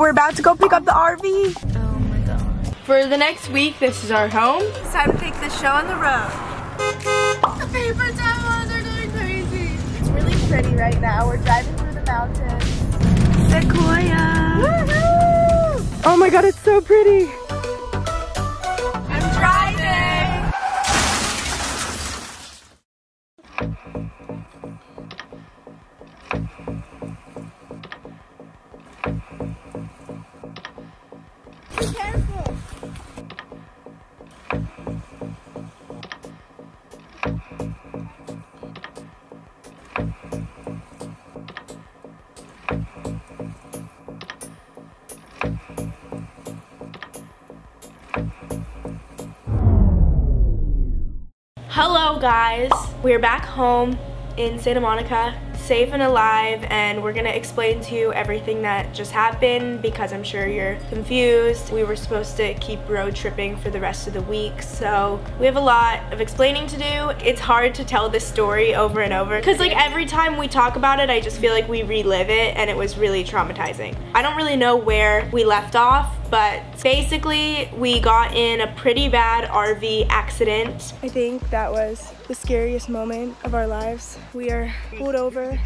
We're about to go pick up the RV. Oh my god. For the next week, this is our home. It's time to take the show on the road. The paper towels are going crazy. It's really pretty right now. We're driving through the mountains. Sequoia. Woohoo! Oh my god, it's so pretty. I'm driving. Hello guys, we're back home in Santa Monica, safe and alive, and we're gonna explain to you everything that just happened because I'm sure you're confused. We were supposed to keep road tripping for the rest of the week, so we have a lot of explaining to do. It's hard to tell this story over and over because like every time we talk about it, I just feel like we relive it, and it was really traumatizing. I don't really know where we left off, but basically we got in a pretty bad RV accident. I think that was the scariest moment of our lives. We are pulled over.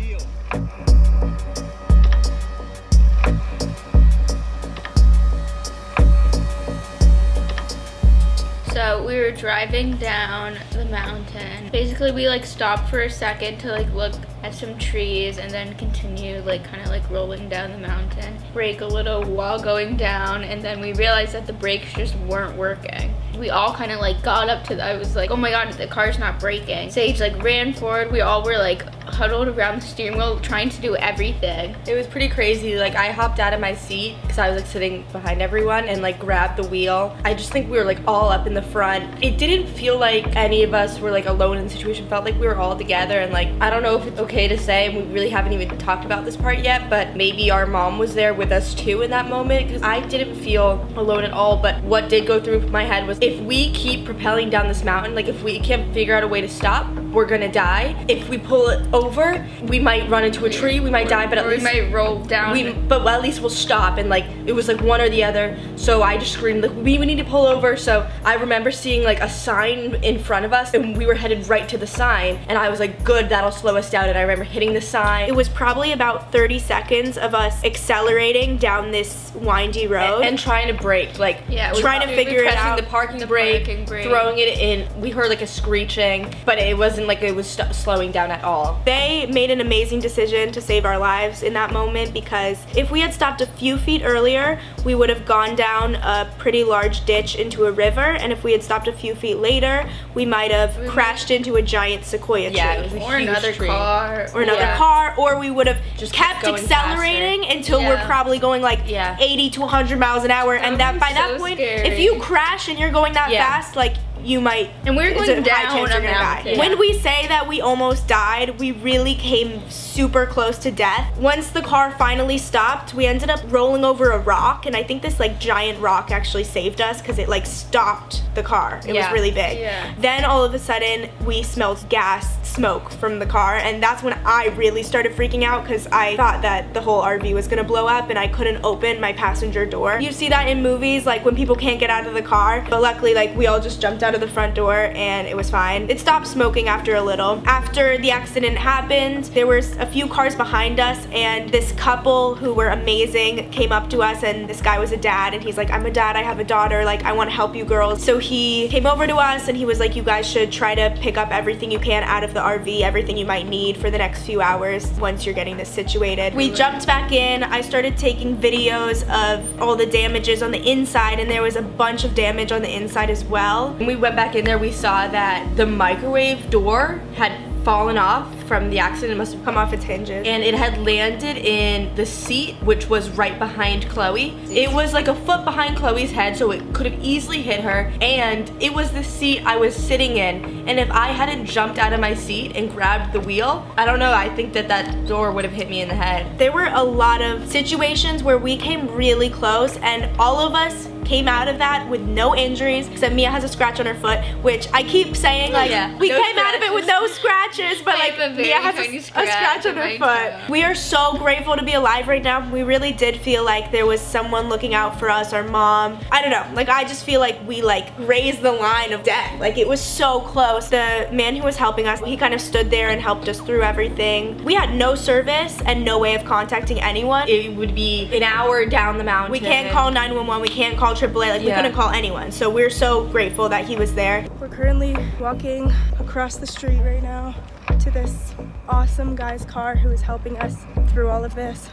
So we were driving down the mountain. Basically we like stopped for a second to like look at some trees and then continue like kind of like rolling down the mountain. Brake a little while going down, and then we realized that the brakes just weren't working. We all kind of like got up to the, I was like, oh my god, the car's not braking. Saige like ran forward. We all were like huddled around the steering wheel trying to do everything. It was pretty crazy. Like I hopped out of my seat because I was like sitting behind everyone and like grabbed the wheel. I just think we were like all up in the front. It didn't feel like any of us were like alone in the situation. It felt like we were all together, and like I don't know if it's okay to say, and we really haven't even talked about this part yet, but maybe our mom was there with us too in that moment, because I didn't feel alone at all. But what did go through my head was, if we keep propelling down this mountain, like if we can't figure out a way to stop, we're gonna die. If we pull it over, we might run into a tree, we might die, but at least we might roll down. But at least we'll stop. And like it was like one or the other. So I just screamed like, we need to pull over. So I remember seeing like a sign in front of us, and we were headed right to the sign. And I was like, good, that'll slow us down. And I remember hitting the sign. It was probably about 30 seconds of us accelerating down this windy road and trying to brake, like trying to figure it out. The parking brake, throwing it in. We heard like a screeching, but it wasn't like it was slowing down at all. They made an amazing decision to save our lives in that moment, because if we had stopped a few feet earlier, we would have gone down a pretty large ditch into a river, and if we had stopped a few feet later, we might have crashed into a giant sequoia tree. Yeah, it was a huge tree. Or another car, or we would have just kept accelerating until we're probably going like 80 to 100 miles an hour, and that by that point, if you crash and you're going that fast, like you might, and we're going down a mountain. When we say that we almost died, we really came super close to death. Once the car finally stopped, we ended up rolling over a rock, and I think this like giant rock actually saved us because it like stopped the car. It was really big. Then all of a sudden we smelled gas smoke from the car, and that's when I really started freaking out, because I thought that the whole RV was gonna blow up and I couldn't open my passenger door. You see that in movies, like when people can't get out of the car, but luckily like we all just jumped out of the front door and it was fine. It stopped smoking after a little. After the accident happened, there were a few cars behind us, and this couple who were amazing came up to us, and this guy was a dad, and he's like, I'm a dad, I have a daughter, like I want to help you girls. So he came over to us and he was like, you guys should try to pick up everything you can out of the RV, everything you might need for the next few hours once you're getting this situated. We jumped back in. I started taking videos of all the damages on the inside, and there was a bunch of damage on the inside as well. When we went back in there, we saw that the microwave door had fallen off from the accident. It must have come off its hinges, and it had landed in the seat, which was right behind Chloe. It was like a foot behind Chloe's head, so it could have easily hit her, and it was the seat I was sitting in, and if I hadn't jumped out of my seat and grabbed the wheel, I don't know, I think that that door would have hit me in the head. There were a lot of situations where we came really close, and all of us came out of that with no injuries, except Mia has a scratch on her foot, which I keep saying like we came out of it with no scratches, but like Mia has a scratch on her foot. We are so grateful to be alive right now. We really did feel like there was someone looking out for us, our mom. I don't know, like I just feel like we like raised the line of death. Like it was so close. The man who was helping us, he kind of stood there and helped us through everything. We had no service and no way of contacting anyone. It would be an hour down the mountain. We can't call 911, we can't call AAA, like we couldn't call anyone. So we're so grateful that he was there. We're currently walking across the street right now to this awesome guy's car who is helping us through all of this.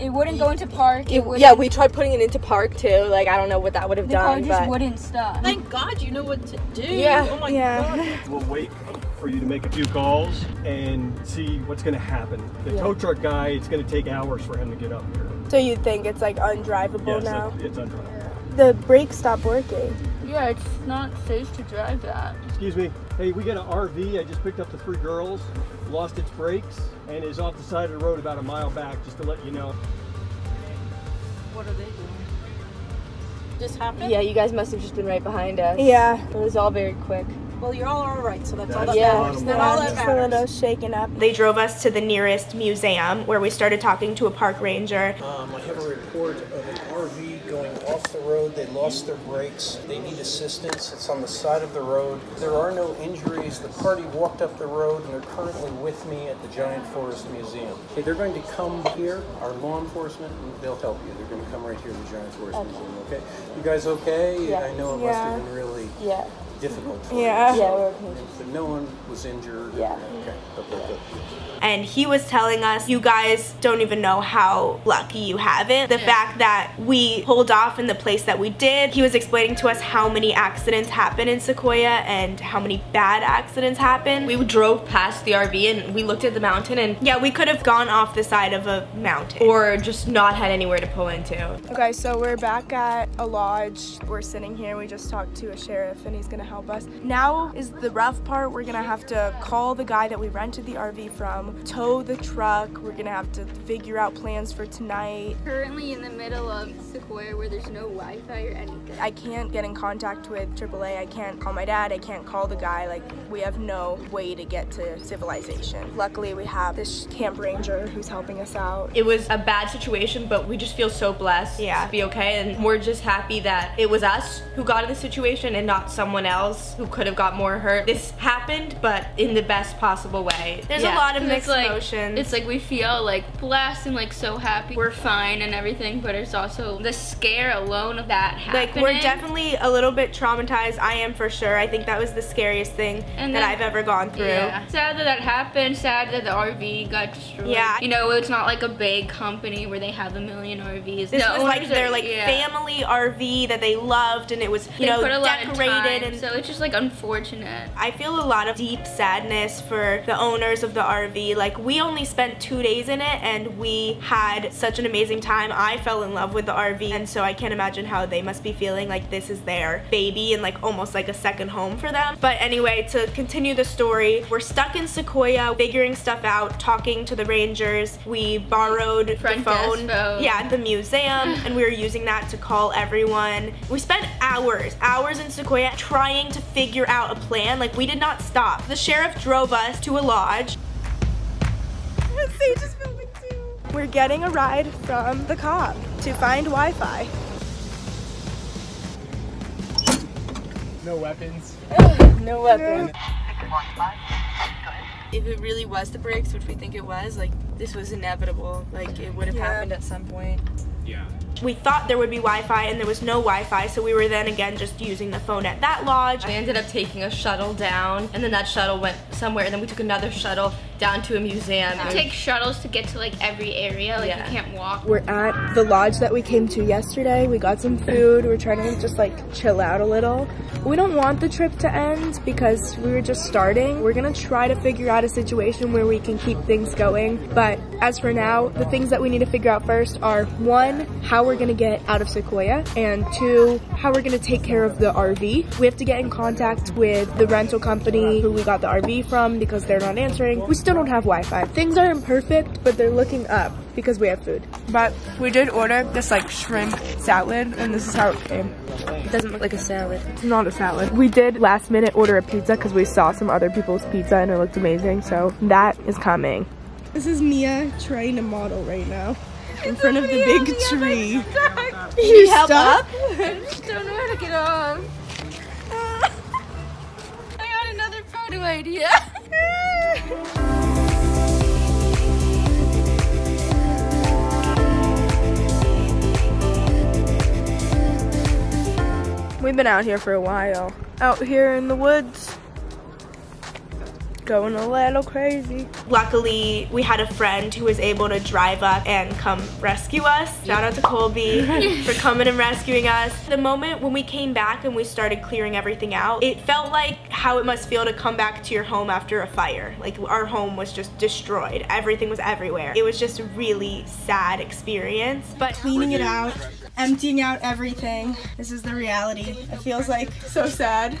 It wouldn't go into park. Yeah, we tried putting it into park too. Like, I don't know what that would have done. The car just wouldn't stop. Thank God you know what to do. Yeah. Oh my God. We'll wait for you to make a few calls and see what's going to happen. The tow truck guy, it's going to take hours for him to get up here. So you think it's like undrivable now? It's undrivable. The brakes stopped working. Yeah, it's not safe to drive that. Excuse me. Hey, we got an RV. I just picked up the three girls, lost its brakes, and is off the side of the road about a mile back, just to let you know. What are they doing? Just happened? Yeah, you guys must have just been right behind us. Yeah. It was all very quick. Well, you're all right, so that's all that matters. Yeah, all that matters. Just a little shaken up. They drove us to the nearest museum, where we started talking to a park ranger. I have a report of an RV going off the road. They lost their brakes. They need assistance. It's on the side of the road. There are no injuries. The party walked up the road, and they're currently with me at the Giant Forest Museum. Okay, they're going to come here, our law enforcement, and they'll help you. They're going to come right here at the Giant Forest Museum, okay? You guys okay? Yeah. I know it must have been really... Yeah. Difficult. Yeah. But no one was injured. Yeah. Okay. And he was telling us, you guys don't even know how lucky you have it. The fact that we pulled off in the place that we did. He was explaining to us how many accidents happen in Sequoia and how many bad accidents happen. We drove past the RV and we looked at the mountain and we could have gone off the side of a mountain or just not had anywhere to pull into. Okay, so we're back at a lodge. We're sitting here. We just talked to a sheriff and he's gonna help us. Now is the rough part. We're gonna have to call the guy that we rented the RV from, tow the truck. We're gonna have to figure out plans for tonight. Currently in the middle of Sequoia where there's no Wi-Fi or anything. I can't get in contact with AAA. I can't call my dad. I can't call the guy. Like, we have no way to get to civilization. Luckily, we have this camp ranger who's helping us out. It was a bad situation, but we just feel so blessed to be okay. And we're just happy that it was us who got in the situation and not someone else who could have got more hurt. This happened, but in the best possible way. There's a lot of mixed emotions. It's like we feel like blessed and like so happy we're fine and everything, but it's also the scare alone of that happening. Like, we're definitely a little bit traumatized. I am for sure. I think that was the scariest thing that I've ever gone through. Yeah. Sad that happened. Sad that the RV got destroyed. Yeah. You know, it's not like a big company where they have a million RVs. This was like their like family RV that they loved, and it was you know decorated and. So it's just like unfortunate. I feel a lot of deep sadness for the owners of the RV. Like, we only spent 2 days in it and we had such an amazing time. I fell in love with the RV, and so I can't imagine how they must be feeling. Like, this is their baby and like almost like a second home for them. But anyway, to continue the story, we're stuck in Sequoia figuring stuff out, talking to the rangers. We borrowed the phone at the museum and we were using that to call everyone. We spent hours in Sequoia trying to figure out a plan. Like, we did not stop. The sheriff drove us to a lodge. We're getting a ride from the cop to find Wi-Fi. No weapons. No weapons. If it really was the brakes, which we think it was, like, this was inevitable. Like, it would have happened at some point. Yeah. We thought there would be Wi-Fi and there was no Wi-Fi, so we were then again just using the phone at that lodge. They ended up taking a shuttle down, and then that shuttle went somewhere, and then we took another shuttle down to a museum. You take shuttles to get to like every area, like you can't walk. We're at the lodge that we came to yesterday. We got some food. We're trying to just like chill out a little. We don't want the trip to end because we were just starting. We're gonna try to figure out a situation where we can keep things going, but as for now, the things that we need to figure out first are, one, how we're gonna get out of Sequoia, and two, how we're gonna take care of the RV. We have to get in contact with the rental company who we got the RV from because they're not answering. We still don't have Wi-Fi. Things are imperfect, but they're looking up. because we have food. But we did order this like shrimp salad, and this is how it came. It doesn't look like a salad. It's not a salad. We did last minute order a pizza because we saw some other people's pizza and it looked amazing, so that is coming. This is Mia trying to model right now in front of the big tree. Stuck. You help up? I just don't know how to get off. I got another photo idea. We've been out here for a while. Out here in the woods. Going a little crazy. Luckily, we had a friend who was able to drive up and come rescue us. Shout out to Colby for coming and rescuing us. The moment when we came back and we started clearing everything out, it felt like how it must feel to come back to your home after a fire. Like, our home was just destroyed. Everything was everywhere. It was just a really sad experience. But cleaning it out, emptying out everything, this is the reality. It feels like so sad.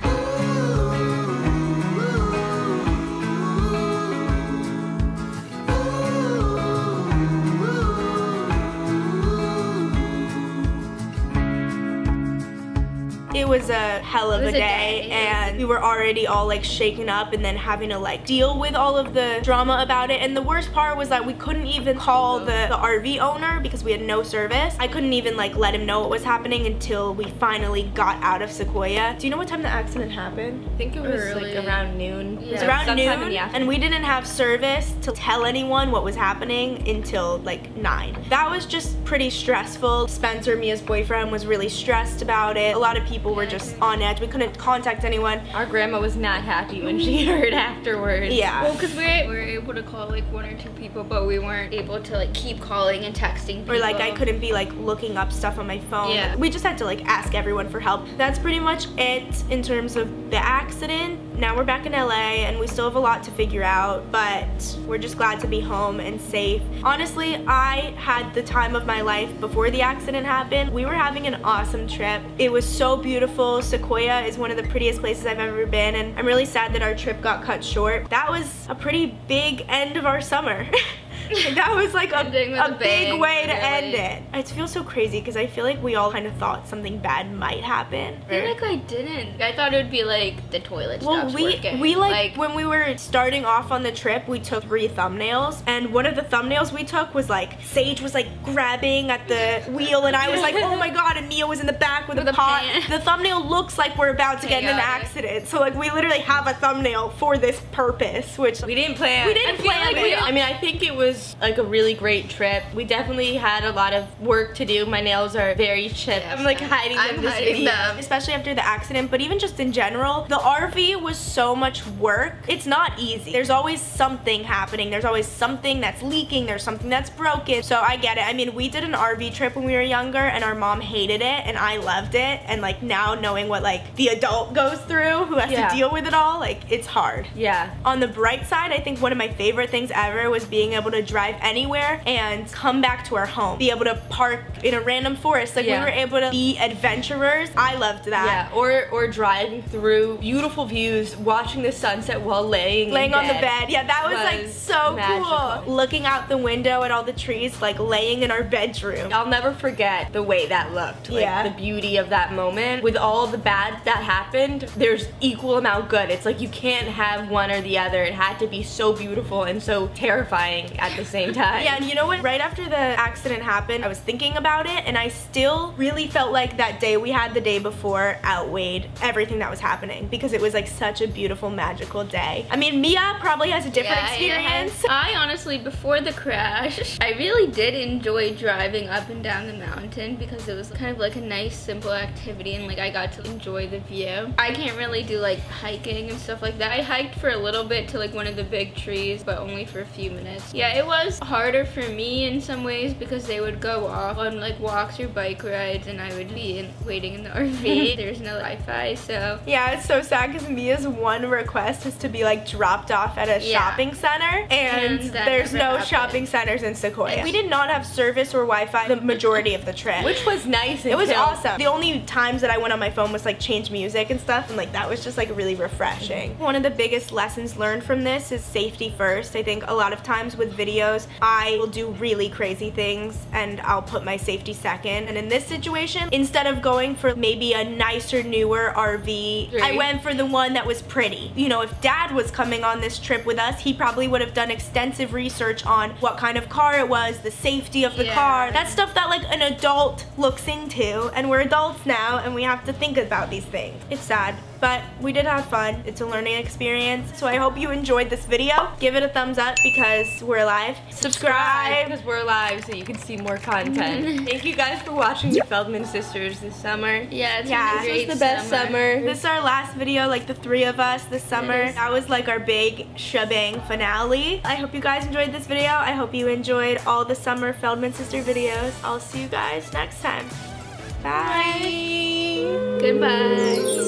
It was a hell of a day, and we were already all like shaken up, and then having to like deal with all of the drama about it. And the worst part was that we couldn't even call the RV owner because we had no service. I couldn't even like let him know what was happening until we finally got out of Sequoia. Do you know what time the accident happened? I think it was like around noon. Yeah. It was around noon, and we didn't have service to tell anyone what was happening until like 9. That was just pretty stressful. Spencer, Mia's boyfriend, was really stressed about it. A lot of people were just on edge. We couldn't contact anyone. Our grandma was not happy when she heard afterwards. Yeah. Well, because we were able to call like one or two people, but we weren't able to like keep calling and texting people. Or like I couldn't be like looking up stuff on my phone. Yeah. We just had to like ask everyone for help. That's pretty much it in terms of the accident. Now we're back in LA and we still have a lot to figure out, but we're just glad to be home and safe. Honestly, I had the time of my life before the accident happened. We were having an awesome trip. It was so beautiful. Sequoia is one of the prettiest places I've ever been, and I'm really sad that our trip got cut short. That was a pretty big end of our summer. That was like a big way to end it. It feels so crazy because I feel like we all kind of thought something bad might happen. I feel like I didn't. I thought it would be like the toilet stops working. We like when we were starting off on the trip, we took 3 thumbnails, and one of the thumbnails we took was like Saige was like grabbing at the wheel, and I was like, oh my god, and Mia was in the back with a pot. The thumbnail looks like we're about to get in an accident. So like we literally have a thumbnail for this purpose, which we didn't plan. We didn't plan it. I mean, I think it was like a really great trip. We definitely had a lot of work to do. My nails are very chipped. Yeah, I'm like hiding them in this video. Especially after the accident, but even just in general, the RV was so much work. It's not easy. There's always something happening. There's always something that's leaking. There's something that's broken. So I get it. I mean, we did an RV trip when we were younger and our mom hated it and I loved it. And like now knowing what like the adult goes through who has to deal with it all, like it's hard. Yeah. On the bright side, I think one of my favorite things ever was being able to drive anywhere and come back to our home. Be able to park in a random forest. Like we were able to be adventurers. I loved that. Yeah, or driving through beautiful views, watching the sunset while laying on the bed. Yeah, that was like so magical. Cool. Looking out the window at all the trees, like laying in our bedroom. I'll never forget the way that looked. Like the beauty of that moment. With all the bad that happened, there's equal amount good. It's like you can't have one or the other. It had to be so beautiful and so terrifying at the same time. Yeah, and you know what? Right after the accident happened, I was thinking about it, and I still really felt like that day we had the day before outweighed everything that was happening, because it was like such a beautiful, magical day. I mean, Mia probably has a different experience. I honestly, before the crash, I really did enjoy driving up and down the mountain because it was kind of like a nice, simple activity, and like I got to enjoy the view. I can't really do like hiking and stuff like that. I hiked for a little bit to like one of the big trees, but only for a few minutes. Yeah, it was harder for me in some ways because they would go off on like walks or bike rides and I would be waiting in the RV. There's no Wi-Fi, so. Yeah, it's so sad because Mia's one request is to be like dropped off at a shopping center, and there's no shopping centers in Sequoia. Yeah. We did not have service or Wi-Fi the majority of the trip. Which was nice. It was awesome. The only times that I went on my phone was like change music and stuff, and like that was just like really refreshing. One of the biggest lessons learned from this is safety first. I think a lot of times with video videos, I will do really crazy things and I'll put my safety second. And in this situation, instead of going for maybe a nicer, newer RV, I went for the one that was pretty. You know, if Dad was coming on this trip with us, he probably would have done extensive research on what kind of car it was, the safety of the car. That's stuff that like an adult looks into, and we're adults now and we have to think about these things. It's sad, but we did have fun. It's a learning experience. So I hope you enjoyed this video. Give it a thumbs up because we're alive. Subscribe because we're alive so you can see more content. Thank you guys for watching the Feldman sisters this summer. Yeah, it's been a great this was the best summer. This is our last video, like the three of us this summer. That was like our big shebang finale. I hope you guys enjoyed this video. I hope you enjoyed all the summer Feldman sister videos. I'll see you guys next time. Bye. Goodbye.